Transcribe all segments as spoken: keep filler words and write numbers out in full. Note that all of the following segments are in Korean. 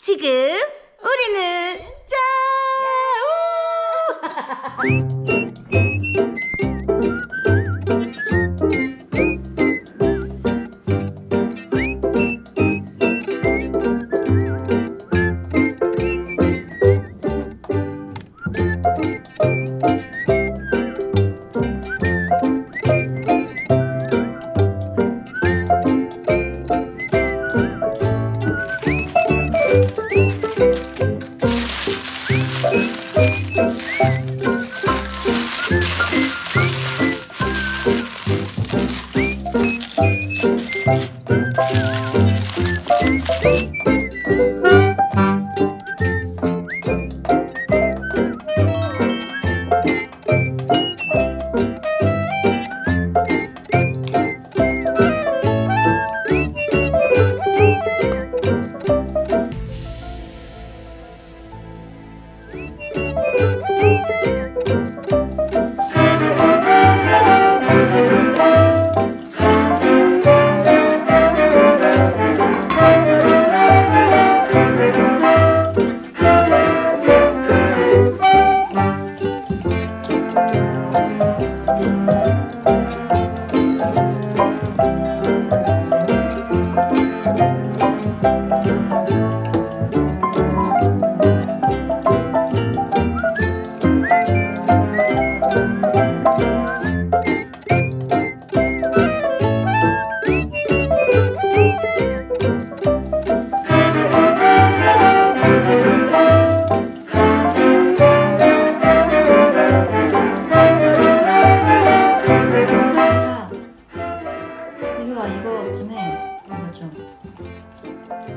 지금 우리는 짜우!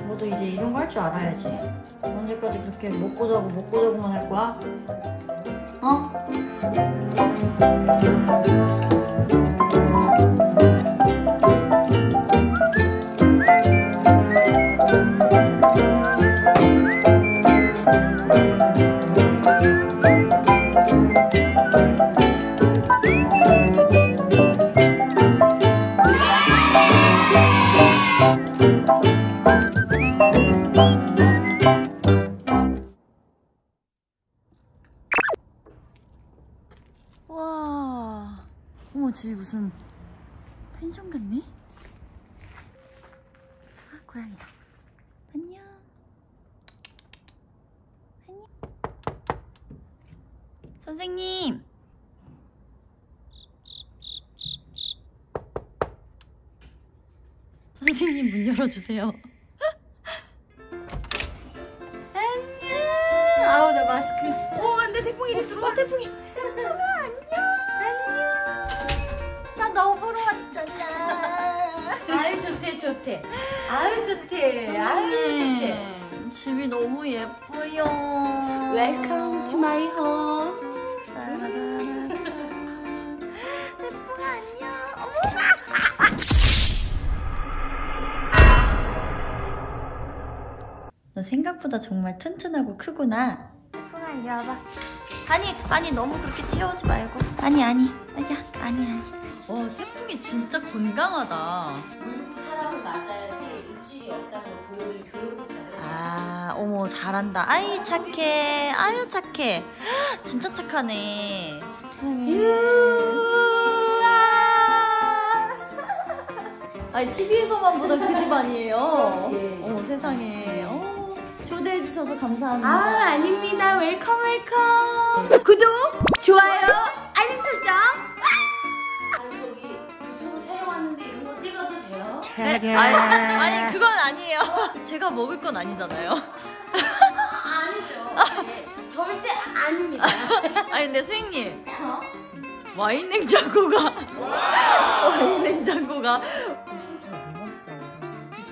너도 이제 이런 거 할 줄 알아야지. 언제까지 그렇게 먹고 자고 먹고 자고만 할 거야? 어? 와, 어머, 집이 무슨 펜션 같네? 아, 고양이다. 안녕. 안녕. 선생님! 선생님, 문 열어주세요. 안녕! 아우, 나 마스크. 오, 안 돼, 태풍이 이제 들어와. 어, 태풍이. 좋대. 아유 좋대. 아유 좋대. 집이 너무 예뻐요. Welcome to my home. 예쁘가 안녕. 어머나. 너 생각보다 정말 튼튼하고 크구나. 예쁘가 이리 와봐. 아니 아니 너무 그렇게 뛰어오지 말고. 아니 아니 아니야 아니 아니. 와 태풍이 진짜 건강하다. 맞아야지 입질이 없다는 걸 보여주는 교육을 받아요. 아, 어머 잘한다. 아이 착해. 아유 착해. 진짜 착하네. 아니 티비에서만 보던 그 집 아니에요? 그렇지. 어머 세상에. 어, 초대해 주셔서 감사합니다. 아 아닙니다. 웰컴 웰컴. 구독, 좋아요, 알림 설정. 네? 아니, 아니 그건 아니에요. 제가 먹을 건 아니잖아요. 아니죠. 네, 절대 아닙니다. 아니 근데 선생님 어? 와인 냉장고가 와인 냉장고가 술 잘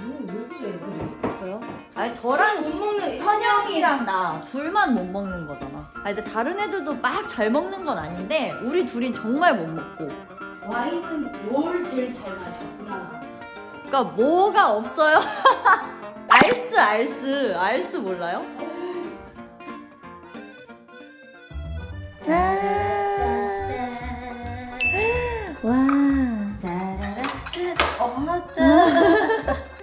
못 먹었어요. 왜 그래? 저요? 아니 저랑 못 먹는 현영이랑 나 둘만 못 먹는 거잖아. 아니 근데 다른 애들도 막 잘 먹는 건 아닌데 우리 둘이 정말 못 먹고. 와인은 뭘 제일 잘 마셨구나. 그러니까 뭐가 없어요? 알스 알스 알스 몰라요?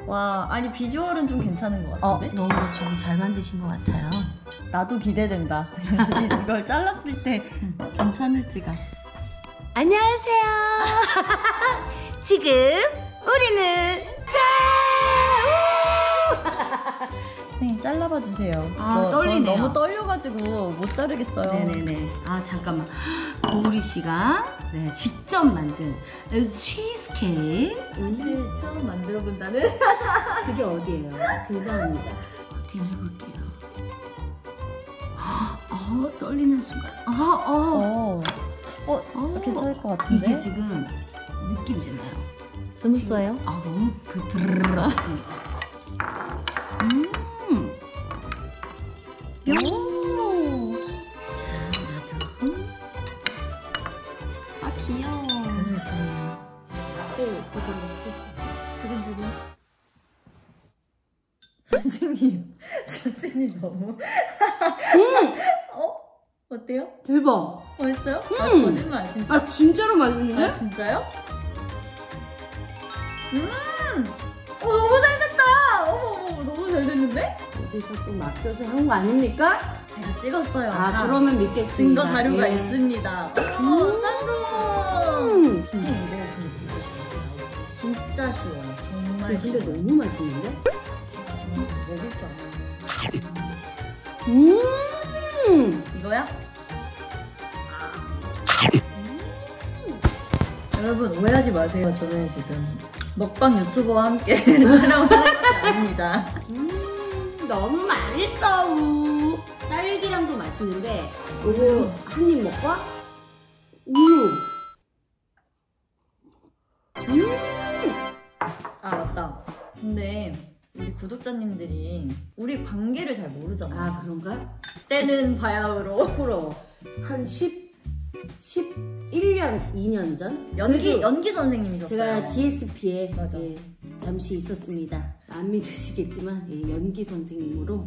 와, 아니 비주얼은 좀 괜찮은 것 같은데? 어, 너무 저기 잘 만드신 것 같아요. 나도 기대된다. 이걸 잘랐을 때 괜찮을지가. 안녕하세요. 지금 우리는 짠! 선생님 잘라봐 주세요. 아, 저, 떨리네요. 너무 떨려가지고 못 자르겠어요. 네네네. 아, 잠깐만. 고우리 씨가 네, 직접 만든 치즈 케이크. 오늘 처음 만들어 본다는? 그게 어디예요? 굉장합니다. 어떻게 해볼게요. 어, 떨리는 순간. 아, 어. 어, 어, 어, 괜찮을 것 같은데? 이게 지금 느낌이잖아요. 스무스해요? 아, 너무 그 드르르르. 음. 오. 자, 나도. 아, 귀여워. 맛을 보도록 하겠습니다. 두근두근. 선생님, 선생님 너무. 음. 어때요? 대박! 맛있어요? 음. 아, 거짓말 진짜? 아, 진짜로 맛있는데? 아, 진짜요? 음! 어, 너무 잘 됐다! 어머, 어머, 너무 잘 됐는데? 어디서 또 맡겨서 한 거 아닙니까? 제가 찍었어요. 아, 아 그러면 믿겠습니다. 증거 자료가 네. 있습니다. 오, 쌍둥! 음. 근데 이거 진짜 쉬워요. 진짜 쉬워요. 정말 근데 쉬워요. 너무 맛있는데? 정말 먹을 줄 알아요. 음! 이거야? 음 여러분 오해하지 마세요. 저는 지금 먹방 유튜버와 함께 촬영을 합니다. 음 너무 맛있어. 딸기랑도 맛있는데 이거 한 입 먹고 우유. 음 아 맞다. 근데 우리 구독자님들이 우리 관계를 잘 모르잖아. 아 그런가? 때는 바야흐로 부끄러워. 한 십, 십일 년, 이 년 전? 연기, 연기 선생님이셨어요. 제가 디에스피에 예, 잠시 있었습니다. 안 믿으시겠지만 예, 연기 선생님으로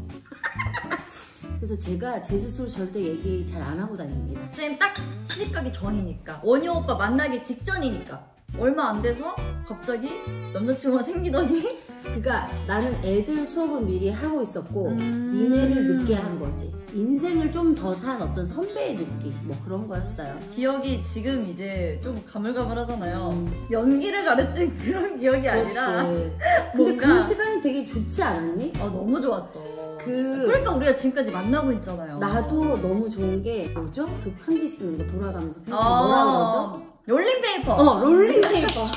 그래서 제가 제 스스로 절대 얘기 잘 안 하고 다닙니다. 선생님 딱 시집가기 전이니까 원효 오빠 만나기 직전이니까 얼마 안 돼서 갑자기 남자친구가 생기더니 그러니까 나는 애들 수업은 미리 하고 있었고 음 니네를 늦게 한 거지. 인생을 좀 더 산 어떤 선배의 느낌 뭐 그런 거였어요. 기억이 지금 이제 좀 가물가물하잖아요. 음. 연기를 가르친 그런 기억이 그렇지. 아니라 근데 뭔가... 그 시간이 되게 좋지 않았니? 아 너무 좋았죠. 그... 그러니까 우리가 지금까지 만나고 있잖아요. 나도 너무 좋은 게 뭐죠? 그 편지 쓰는 거 돌아가면서 편지 아 뭐라 그러죠? 롤링페이퍼! 어, 롤링페이퍼!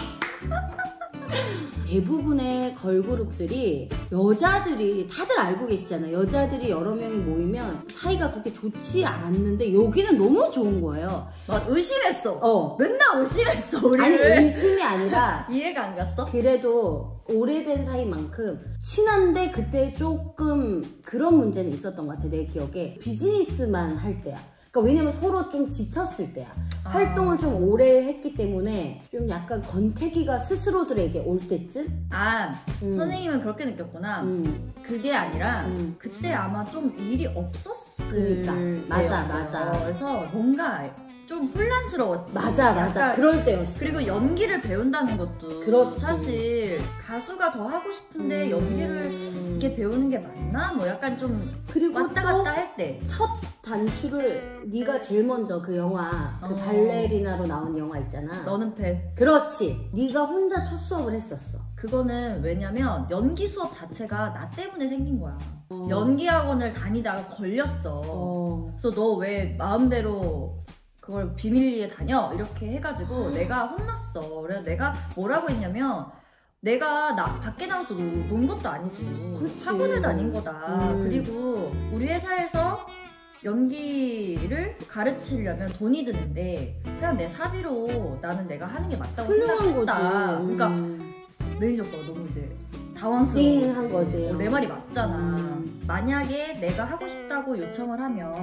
대부분의 걸그룹들이 여자들이 다들 알고 계시잖아요. 여자들이 여러 명이 모이면 사이가 그렇게 좋지 않는데 여기는 너무 좋은 거예요. 나 의심했어. 어. 맨날 의심했어, 우리를. 아니, 의심이 아니라 이해가 안 갔어? 그래도 오래된 사이만큼 친한데 그때 조금 그런 문제는 있었던 것 같아, 내 기억에. 비즈니스만 할 때야. 그러니까 왜냐면 서로 좀 지쳤을 때야. 아. 활동을 좀 오래 했기 때문에 좀 약간 권태기가 스스로들에게 올 때쯤? 아 음. 선생님은 그렇게 느꼈구나. 음. 그게 아니라 음. 그때 아마 좀 일이 없었을 그러니까 맞아 때였어요. 맞아. 그래서 뭔가 좀 혼란스러웠지. 맞아 맞아 그럴 때였어. 그리고 연기를 배운다는 것도 그렇지. 사실 가수가 더 하고 싶은데 음. 연기를 이렇게 배우는 게 맞나? 뭐 약간 좀 그리고 왔다 갔다 할 때 첫 단추를 네가 제일 먼저 그 영화 그 어. 발레리나로 나온 영화 있잖아. 너는 팬. 그렇지. 네가 혼자 첫 수업을 했었어. 그거는 왜냐면 연기 수업 자체가 나 때문에 생긴 거야. 어. 연기 학원을 다니다가 걸렸어. 어. 그래서 너 왜 마음대로 그걸 비밀리에 다녀 이렇게 해가지고 내가 혼났어. 그래서 내가 뭐라고 했냐면 내가 나 밖에 나와서 논 것도 아니고 그치. 학원을 다닌 거다. 음. 그리고 우리 회사에서 연기를 가르치려면 돈이 드는데 그냥 내 사비로 나는 내가 하는 게 맞다고 생각했다. 거지. 그러니까 음. 매니저가 너무 이제 당황스러운 거지. 어, 내 말이 맞잖아. 음. 만약에 내가 하고 싶다고 요청을 하면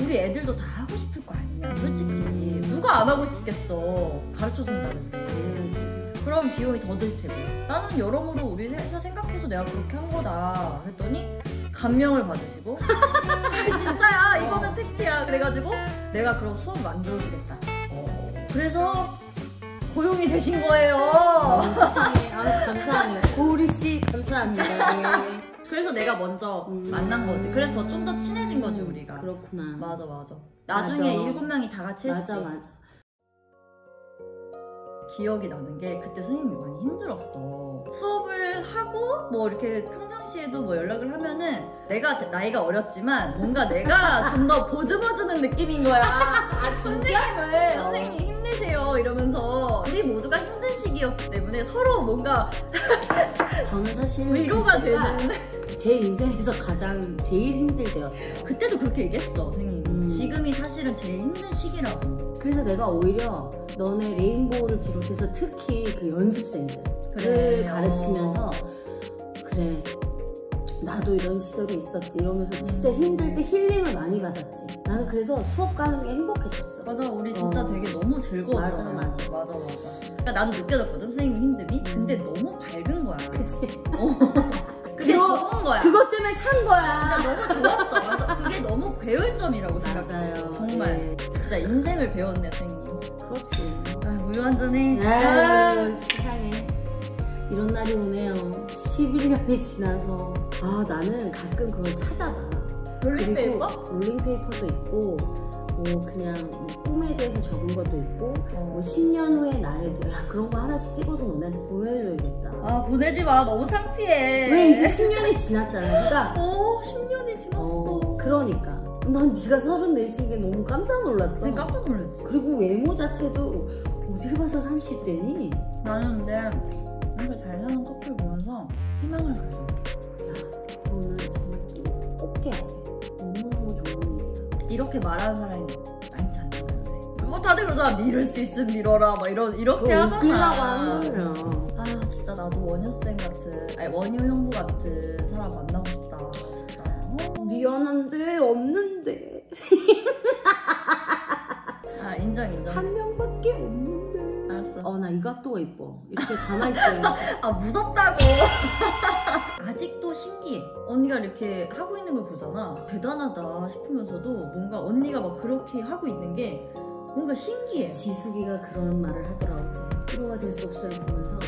우리 애들도 다 하고 싶을 거 아니냐. 솔직히 음. 누가 안 하고 싶겠어. 가르쳐준다는데. 음. 그럼 비용이 더 들 테고. 나는 여러모로 우리 회사 생각해서 내가 그렇게 한 거다. 그랬더니 감명을 받으시고 진짜야 이거는 어. 팩트야. 그래가지고 내가 그럼 수업 만들어주겠다. 그래서 고용이 되신 거예요. 아, 세상에. 아, 감사합니다. 고우리 씨 감사합니다. 예. 그래서 내가 먼저 음... 만난 거지. 그래서 좀 더 친해진 거지 우리가. 그렇구나. 맞아 맞아. 나중에 일곱 명이 다 같이 했지. 맞아 맞아. 기억이 나는 게 그때 선생님이 많이 힘들었어. 수업을 하고 뭐 이렇게 평상시에도 뭐 연락을 하면은 내가 나이가 어렸지만 뭔가 내가 좀 더 보듬어주는 느낌인 거야. 아, 선생님을 어. 선생님 힘내세요 이러면서 우리 모두가 힘든 시기였기 때문에 서로 뭔가 저는 사실 위로가 되는 제 인생에서 가장 제일 힘들 때였어요. 그때도 그렇게 얘기했어 선생님. 음. 지금이 사실은 제일 힘든 시기라고. 그래서 내가 오히려 너네 레인보우를 비롯해서 특히 그 연습생들을 그래. 가르치면서 그래 나도 이런 시절이 있었지 이러면서 진짜 힘들 때 힐링을 많이 받았지. 나는 그래서 수업 가는 게 행복했었어. 맞아 우리 진짜 어. 되게 너무 즐거웠잖아. 맞아 맞아 맞아, 맞아. 그러니까 나도 느껴졌거든 선생님 힘듦이. 근데 너무 밝은 거야. 그치? 어. 그게 좋은 거야. 그것 때문에 산 거야. 그러니까 너무 좋았어. 맞아. 그게 너무 배울 점이라고 생각해요. 정말 네. 진짜 인생을 배웠네 선생님. 그렇지. 아, 우유 한잔해. 아유, 세상에 이런 날이 오네요. 십일 년이 지나서 아 나는 가끔 그걸 찾아봐. 롤링페이퍼? 롤링페이퍼도 있고 뭐 그냥 꿈에 대해서 적은 것도 있고 어. 뭐 십 년 후에 나에게 야, 그런 거 하나씩 찍어서 너네한테 보내줘야겠다. 아 보내지 마. 너무 창피해. 왜 이제 십 년이 지났잖아. 그러니까 오 십 년이 지났어. 어, 그러니까 난 네가 서른넷인 게 너무 깜짝 놀랐어. 네, 깜짝 놀랐지. 그리고 외모 자체도 어디를 봐서 삼십 대니? 나는 근데 이렇게 잘 사는 커플 보면서 희망을 가져. 야 그거는 정말 또 꼭 해야 돼. 너무너무 좋은 일이야. 이렇게 말하는 사람이 많지 않잖아요. 뭐 다들 그러잖아. 믿을 수 있으면 믿어라 막 이런, 이렇게 하잖아. 아 진짜 나도 원효쌤 같은 아니 원효 형부 같은 사람 만나고 싶다. 미안한데 없는데. 아 인정 인정. 한 명밖에 없는데. 알았어. 어 나 이 각도가 이뻐. 이렇게 가만히 있어요. 아 무섭다고. 아직도 신기해. 언니가 이렇게 하고 있는 걸 보잖아. 대단하다 싶으면서도 뭔가 언니가 막 그렇게 하고 있는 게 뭔가 신기해. 지숙이가 그런 말을 하더라고. 필요가 될 수 없어요 보면서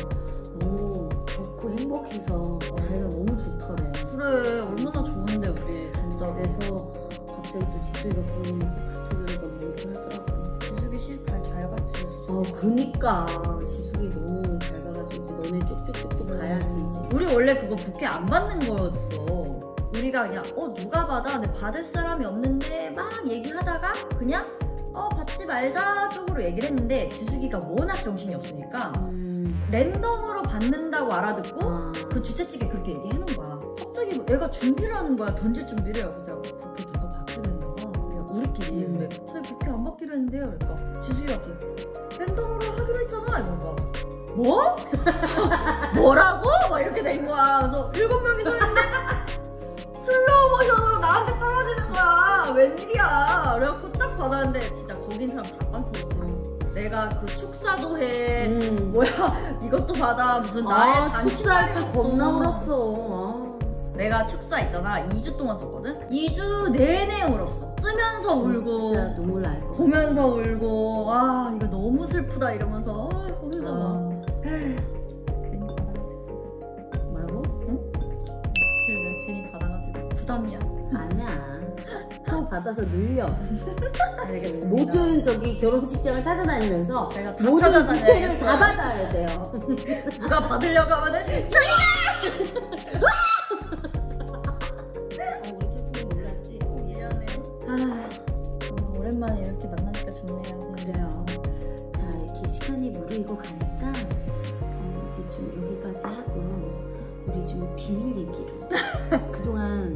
너무 좋고 행복해서 자기가 너무 좋더래. 그래 얼마나 좋은데 우리 진짜. 그래서 갑자기 또 지숙이가 그런 카톡으로 막 얘기를 하더라고. 지숙이 시집잘 잘 갔지. 어 그니까 지숙이 너무 잘 가가지고 이제 너네 쭉쭉쭉쭉 음. 가야지 이제. 우리 원래 그거 부케 안 받는 거였어. 우리가 그냥 어 누가 받아? 근데 받을 사람이 없는데 막 얘기하다가 그냥 어 받지 말자 쪽으로 얘기를 했는데 지숙이가 워낙 정신이 없으니까 음. 랜덤으로 받는다고 알아듣고 아. 그 주최측에 그렇게 얘기해놓은 거야. 갑자기 얘가 준비를 하는 거야. 던질 준비를 해요. 그래서 부케 누가 받기로 했나 봐. 우리끼리 음. 근데 저희 부케 안 받기로 했는데요. 그러니까 지숙이가 또 랜덤으로 하기로 했잖아 이러니까 뭐? 뭐라고? 막 이렇게 된 거야. 그래서 일곱 명이 서 있는데 슬로우 모션으로 나한테 떨어지는 거야. 웬일이야. 그래갖고 딱 받았는데 진짜 거긴 사람 다 깜짝이야. 내가 그 축사도 해. 음. 뭐야 이것도 받아. 무슨 나의 아, 잔치 축사할 때 겁나 울었어. 아. 내가 축사 있잖아. 이 주 동안 썼거든. 이 주 내내 울었어. 쓰면서 울고 진짜 눈물 날 거. 보면서 울고 아 이거 너무 슬프다 이러면서 아 혼자 막 뭐라고? 응? 그래 괜히 받아가지고 부담이야. 아니야. 또 받아서 늘려. 알겠습니다. 모든 저기 결혼식장을 찾아다니면서 제가 다 모든 부패를 다 받아야 돼요. 누가 받으려고 하면은 오랜만에 이렇게 만나니까 좋네요. 그래요. 자 이렇게 시간이 무르익어 가니까 어, 이제 좀 여기까지 하고 우리 좀 비밀 얘기로 그동안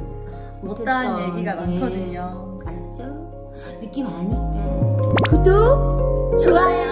못한 얘기가 네. 많거든요. 아시죠? 느낌 아니까 구독 좋아요.